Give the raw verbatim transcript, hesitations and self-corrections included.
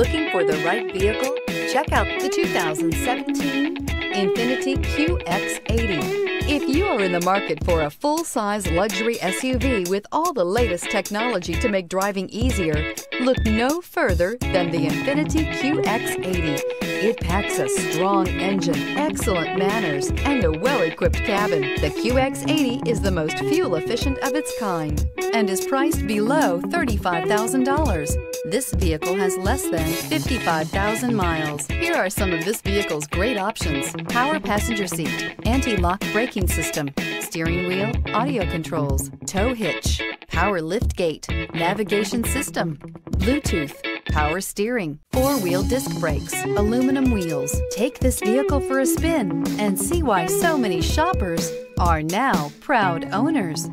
Looking for the right vehicle? Check out the two thousand seventeen Infiniti Q X eighty. If you are in the market for a full-size luxury S U V with all the latest technology to make driving easier, look no further than the Infiniti Q X eighty. It packs a strong engine, excellent manners, and a well-equipped cabin. The Q X eighty is the most fuel-efficient of its kind and is priced below thirty-five thousand dollars. This vehicle has less than fifty-five thousand miles. Here are some of this vehicle's great options: power passenger seat, anti-lock braking system, steering wheel audio controls, tow hitch, power lift gate, navigation system, Bluetooth, power steering, four-wheel disc brakes, aluminum wheels. Take this vehicle for a spin and see why so many shoppers are now proud owners.